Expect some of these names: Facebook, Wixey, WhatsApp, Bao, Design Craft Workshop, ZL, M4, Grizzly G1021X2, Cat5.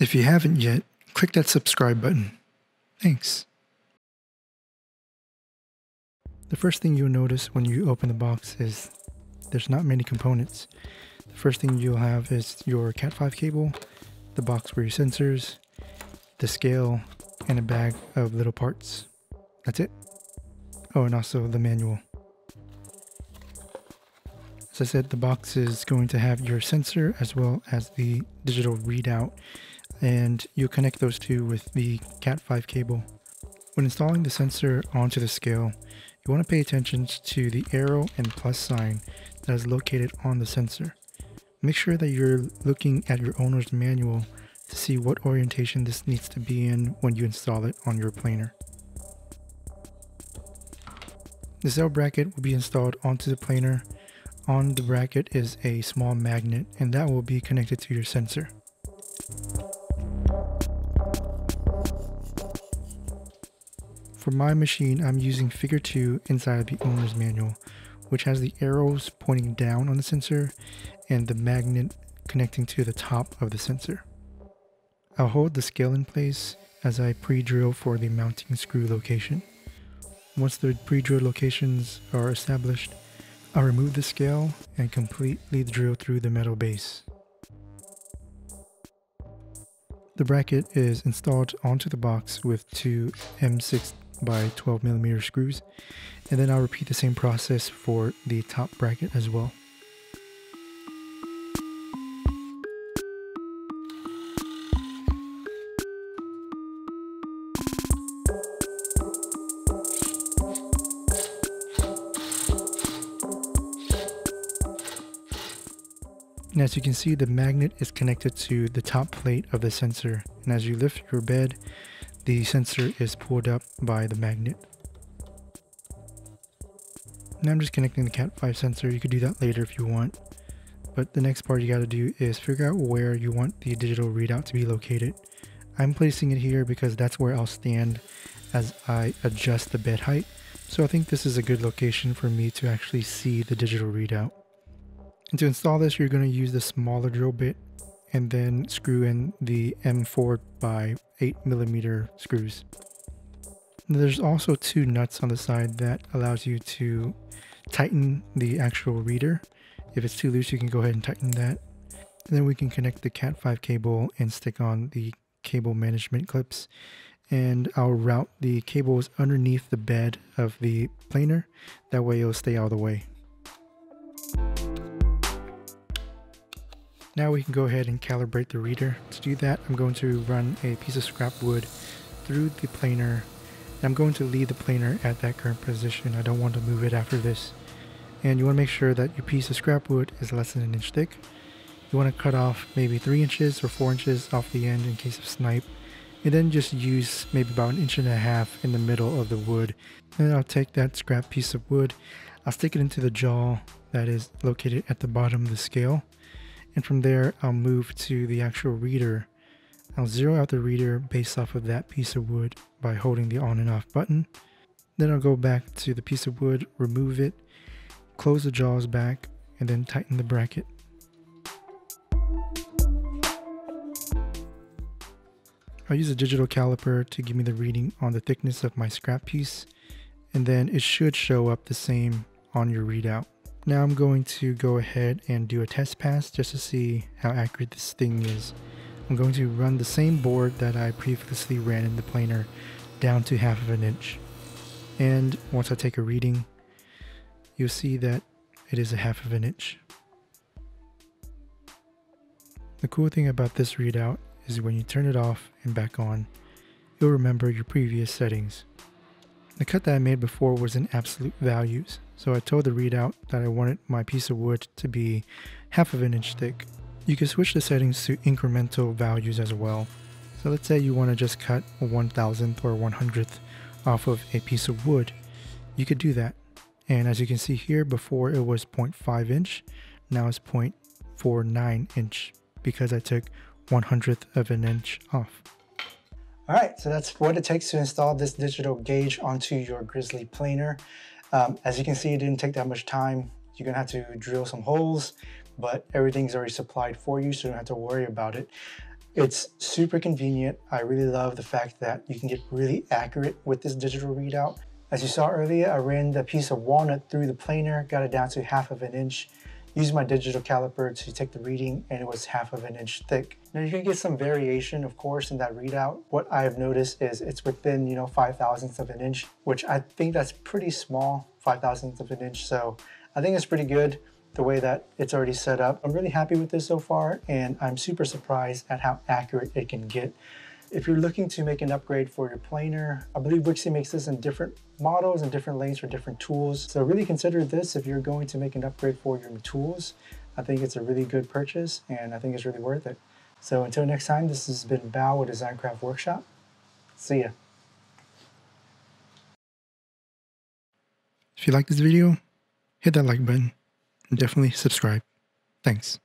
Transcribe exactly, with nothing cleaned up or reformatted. If you haven't yet, click that subscribe button. Thanks. The first thing you'll notice when you open the box is there's not many components. The first thing you'll have is your cat five cable, the box for your sensors, the scale, and a bag of little parts. That's it. Oh, and also the manual. As I said, the box is going to have your sensor as well as the digital readout, and you'll connect those two with the cat five cable. When installing the sensor onto the scale, you want to pay attention to the arrow and plus sign that is located on the sensor. Make sure that you're looking at your owner's manual to see what orientation this needs to be in when you install it on your planer. The Z L bracket will be installed onto the planer. On the bracket is a small magnet, and that will be connected to your sensor. For my machine, I'm using figure two inside of the owner's manual, which has the arrows pointing down on the sensor and the magnet connecting to the top of the sensor. I'll hold the scale in place as I pre-drill for the mounting screw location. Once the pre-drilled locations are established, I'll remove the scale and completely drill through the metal base. The bracket is installed onto the box with two M six by twelve millimeter screws, and then I'll repeat the same process for the top bracket as well. And as you can see, the magnet is connected to the top plate of the sensor, and as you lift your bed, the sensor is pulled up by the magnet. Now I'm just connecting the cat five sensor. You could do that later if you want, but the next part you got to do is figure out where you want the digital readout to be located. I'm placing it here because that's where I'll stand as I adjust the bed height, so I think this is a good location for me to actually see the digital readout. And to install this, you're going to use the smaller drill bit and then screw in the M four by eight millimeter screws. Now, there's also two nuts on the side that allows you to tighten the actual reader. If it's too loose, you can go ahead and tighten that. And then we can connect the cat five cable and stick on the cable management clips. And I'll route the cables underneath the bed of the planer. That way it'll stay out of the way. Now we can go ahead and calibrate the reader. To do that, I'm going to run a piece of scrap wood through the planer. I'm going to leave the planer at that current position. I don't want to move it after this. And you want to make sure that your piece of scrap wood is less than an inch thick. You want to cut off maybe three inches or four inches off the end in case of snipe. And then just use maybe about an inch and a half in the middle of the wood. Then I'll take that scrap piece of wood. I'll stick it into the jaw that is located at the bottom of the scale. And from there, I'll move to the actual reader. I'll zero out the reader based off of that piece of wood by holding the on and off button. Then I'll go back to the piece of wood, remove it, close the jaws back, and then tighten the bracket. I'll use a digital caliper to give me the reading on the thickness of my scrap piece, and then it should show up the same on your readout. Now I'm going to go ahead and do a test pass just to see how accurate this thing is. I'm going to run the same board that I previously ran in the planer down to half of an inch. And once I take a reading, you'll see that it is a half of an inch. The cool thing about this readout is when you turn it off and back on, you'll remember your previous settings. The cut that I made before was in absolute values, so I told the readout that I wanted my piece of wood to be half of an inch thick. You can switch the settings to incremental values as well. So let's say you want to just cut a one thousandth or one hundredth off of a piece of wood. You could do that. And as you can see here, before it was zero point five inch, now it's zero point four nine inch because I took one hundredth of an inch off. All right, so that's what it takes to install this digital gauge onto your Grizzly planer. Um, as you can see, it didn't take that much time. You're gonna have to drill some holes, but everything's already supplied for you, so you don't have to worry about it. It's super convenient. I really love the fact that you can get really accurate with this digital readout. As you saw earlier, I ran the piece of walnut through the planer, got it down to half of an inch, used my digital caliper to take the reading, and it was half of an inch thick. Now you're gonna get some variation, of course, in that readout. What I've noticed is it's within, you know, five thousandths of an inch, which I think that's pretty small, five thousandths of an inch. So I think it's pretty good the way that it's already set up. I'm really happy with this so far, and I'm super surprised at how accurate it can get. If you're looking to make an upgrade for your planer, I believe Wixey makes this in different models and different lanes for different tools. So really consider this if you're going to make an upgrade for your tools. I think it's a really good purchase, and I think it's really worth it. So until next time, this has been Bao with Design Craft Workshop. See ya. If you like this video, hit that like button and definitely subscribe. Thanks.